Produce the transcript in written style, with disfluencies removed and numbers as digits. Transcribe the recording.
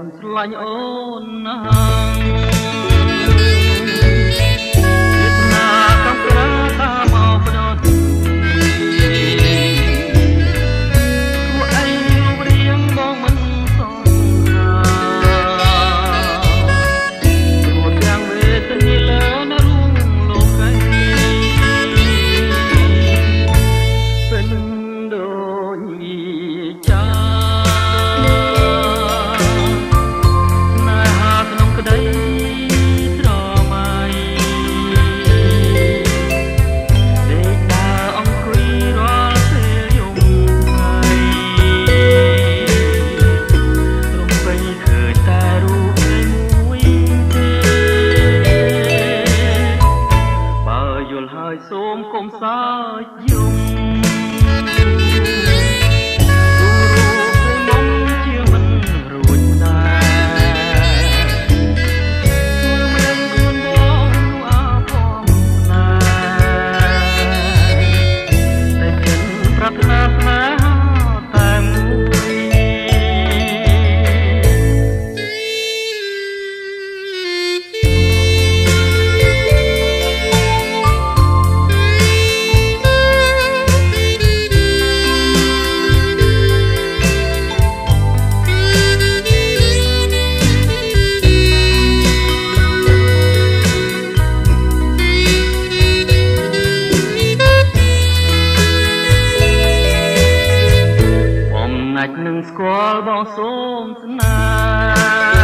anh thua anh ôn nâng squall bóng xóm xanh.